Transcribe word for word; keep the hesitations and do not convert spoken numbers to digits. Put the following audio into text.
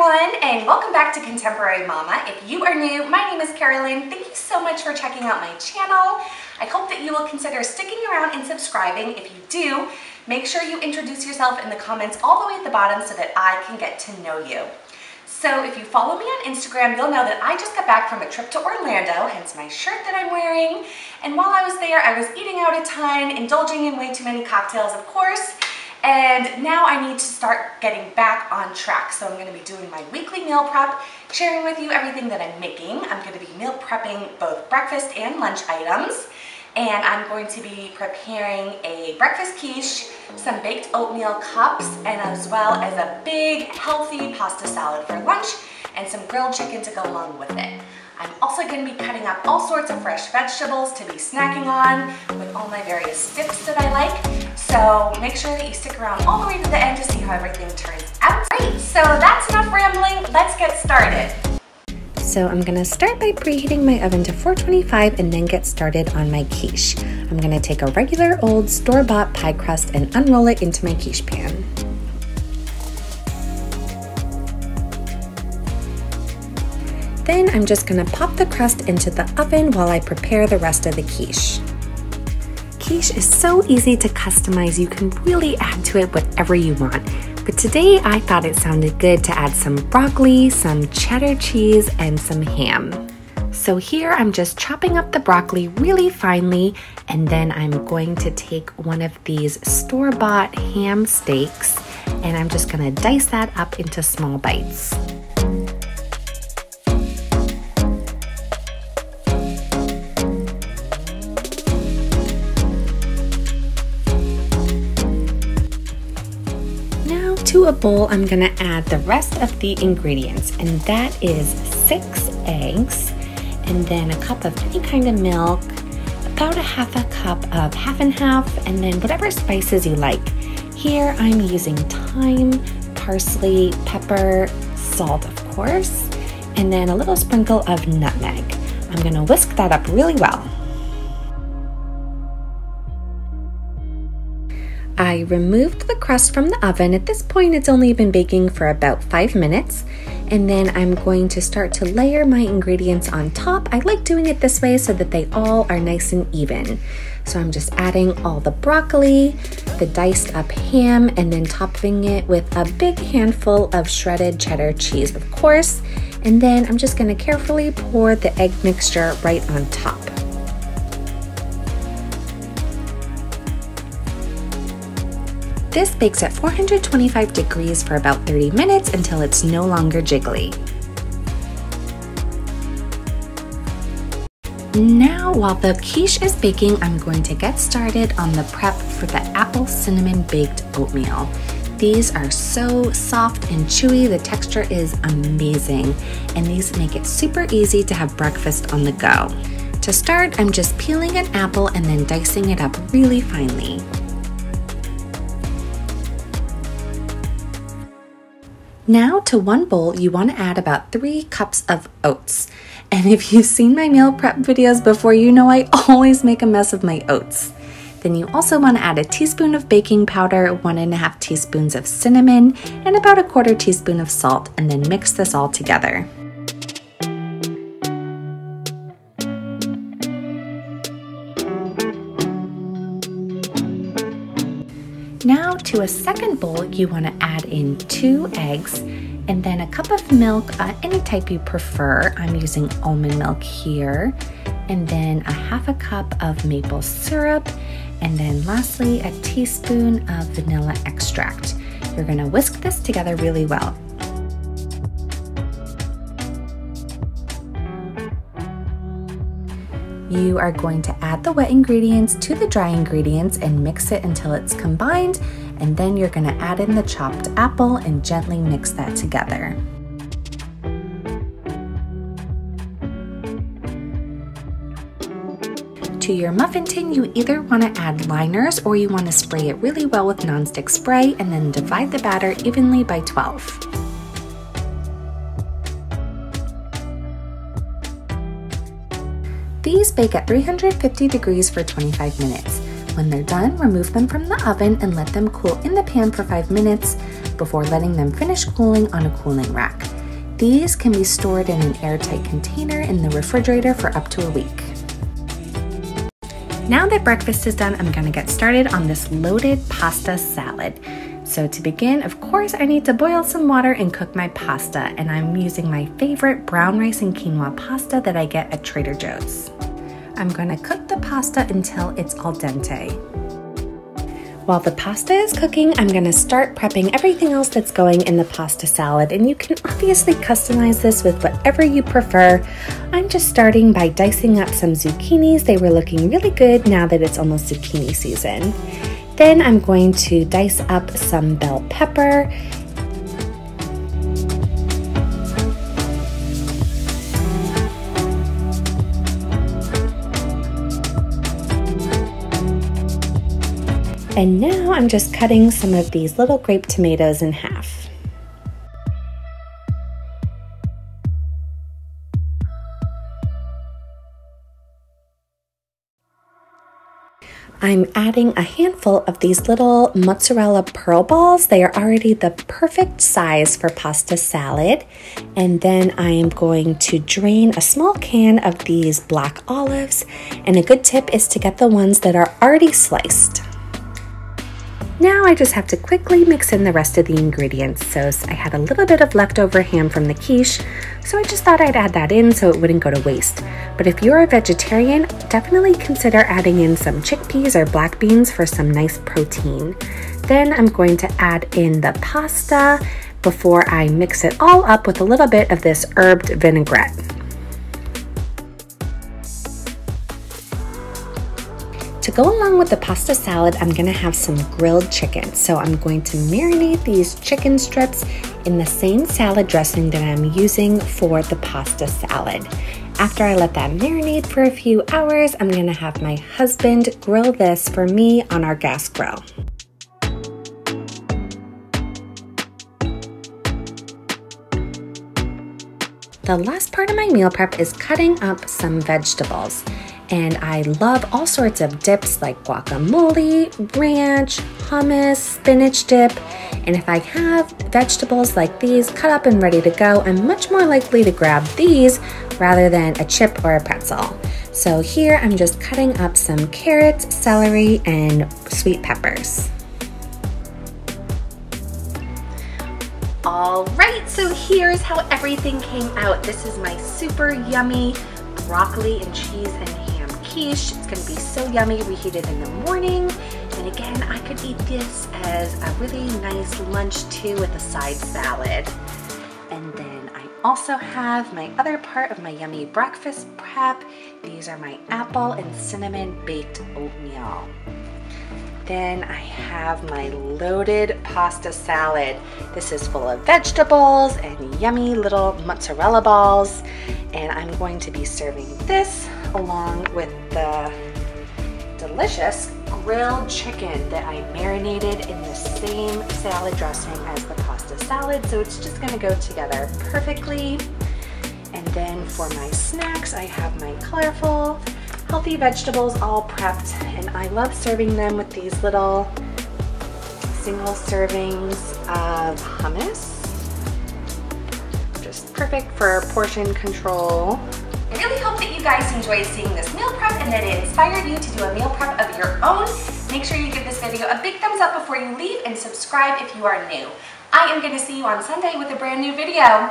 everyone, and welcome back to Contemporary Mama. If you are new, my name is Carolyn. Thank you so much for checking out my channel. I hope that you will consider sticking around and subscribing. If you do, make sure you introduce yourself in the comments all the way at the bottom so that I can get to know you. So if you follow me on Instagram, you'll know that I just got back from a trip to Orlando, hence my shirt that I'm wearing. And while I was there, I was eating out a ton, indulging in way too many cocktails, of course. And now I need to start getting back on track. So I'm going to be doing my weekly meal prep, sharing with you everything that I'm making. I'm going to be meal prepping both breakfast and lunch items. And I'm going to be preparing a breakfast quiche, some baked oatmeal cups, and as well as a big healthy pasta salad for lunch and some grilled chicken to go along with it. I'm also going to be cutting up all sorts of fresh vegetables to be snacking on with all my various dips that I like. So make sure that you stick around all the way to the end to see how everything turns out. Great, so that's enough rambling. Let's get started. So I'm going to start by preheating my oven to four twenty-five and then get started on my quiche. I'm going to take a regular old store-bought pie crust and unroll it into my quiche pan. Then I'm just going to pop the crust into the oven while I prepare the rest of the quiche. Quiche is so easy to customize, you can really add to it whatever you want. But today I thought it sounded good to add some broccoli, some cheddar cheese, and some ham. So here I'm just chopping up the broccoli really finely, and then I'm going to take one of these store-bought ham steaks and I'm just going to dice that up into small bites. To a bowl, I'm gonna add the rest of the ingredients, and that is six eggs, and then a cup of any kind of milk, about a half a cup of half and half, and then whatever spices you like. Here I'm using thyme, parsley, pepper, salt, of course, and then a little sprinkle of nutmeg. I'm gonna whisk that up really well. I removed the crust from the oven. At this point, it's only been baking for about five minutes. And then I'm going to start to layer my ingredients on top. I like doing it this way so that they all are nice and even. So I'm just adding all the broccoli, the diced up ham, and then topping it with a big handful of shredded cheddar cheese, of course. And then I'm just gonna carefully pour the egg mixture right on top. This bakes at four hundred twenty-five degrees for about thirty minutes until it's no longer jiggly. Now, while the quiche is baking, I'm going to get started on the prep for the apple cinnamon baked oatmeal. These are so soft and chewy, the texture is amazing, and these make it super easy to have breakfast on the go. To start, I'm just peeling an apple and then dicing it up really finely. Now to one bowl, you want to add about three cups of oats. And if you've seen my meal prep videos before, you know I always make a mess of my oats. Then you also want to add a teaspoon of baking powder, one and a half teaspoons of cinnamon, and about a quarter teaspoon of salt, and then mix this all together. Now to a second bowl, you want to add in two eggs and then a cup of milk, uh, any type you prefer. I'm using almond milk here. And then a half a cup of maple syrup. And then lastly, a teaspoon of vanilla extract. You're going to whisk this together really well. You are going to add the wet ingredients to the dry ingredients and mix it until it's combined, and then you're going to add in the chopped apple and gently mix that together. To your muffin tin, you either want to add liners or you want to spray it really well with nonstick spray and then divide the batter evenly by twelve. These bake at three hundred fifty degrees for twenty-five minutes. When they're done, remove them from the oven and let them cool in the pan for five minutes. before letting them finish cooling on a cooling rack. These can be stored in an airtight container in the refrigerator for up to a week. Now that breakfast is done, I'm gonna get started on this loaded pasta salad. So to begin, of course, I need to boil some water and cook my pasta, and I'm using my favorite brown rice and quinoa pasta that I get at Trader Joe's. I'm gonna cook the pasta until it's al dente. While the pasta is cooking, I'm gonna start prepping everything else that's going in the pasta salad, and you can obviously customize this with whatever you prefer. I'm just starting by dicing up some zucchinis. They were looking really good now that it's almost zucchini season. Then I'm going to dice up some bell pepper. And now I'm just cutting some of these little grape tomatoes in half. I'm adding a handful of these little mozzarella pearl balls. They are already the perfect size for pasta salad. And then I am going to drain a small can of these black olives. And a good tip is to get the ones that are already sliced. Now I just have to quickly mix in the rest of the ingredients. So I had a little bit of leftover ham from the quiche, so I just thought I'd add that in so it wouldn't go to waste. But if you're a vegetarian, definitely consider adding in some chickpeas or black beans for some nice protein. Then I'm going to add in the pasta before I mix it all up with a little bit of this herbed vinaigrette. To go along with the pasta salad, I'm gonna have some grilled chicken. So I'm going to marinate these chicken strips in the same salad dressing that I'm using for the pasta salad. After I let that marinate for a few hours, I'm gonna have my husband grill this for me on our gas grill. The last part of my meal prep is cutting up some vegetables. And I love all sorts of dips like guacamole, ranch, hummus, spinach dip. And if I have vegetables like these cut up and ready to go, I'm much more likely to grab these rather than a chip or a pretzel. So here I'm just cutting up some carrots, celery, and sweet peppers. All right, so here's how everything came out. This is my super yummy broccoli and cheese and ham quiche. It's going to be so yummy, reheated in the morning. And again, I could eat this as a really nice lunch too with a side salad. And then I also have my other part of my yummy breakfast prep. These are my apple and cinnamon baked oatmeal. Then I have my loaded pasta salad. This is full of vegetables and yummy little mozzarella balls. And I'm going to be serving this along with the delicious grilled chicken that I marinated in the same salad dressing as the pasta salad. So it's just gonna go together perfectly. And then for my snacks, I have my colorful, healthy vegetables all prepped, and I love serving them with these little single servings of hummus. Just perfect for portion control. I really hope that you guys enjoyed seeing this meal prep and that it inspired you to do a meal prep of your own. Make sure you give this video a big thumbs up before you leave and subscribe if you are new. I am going to see you on Sunday with a brand new video.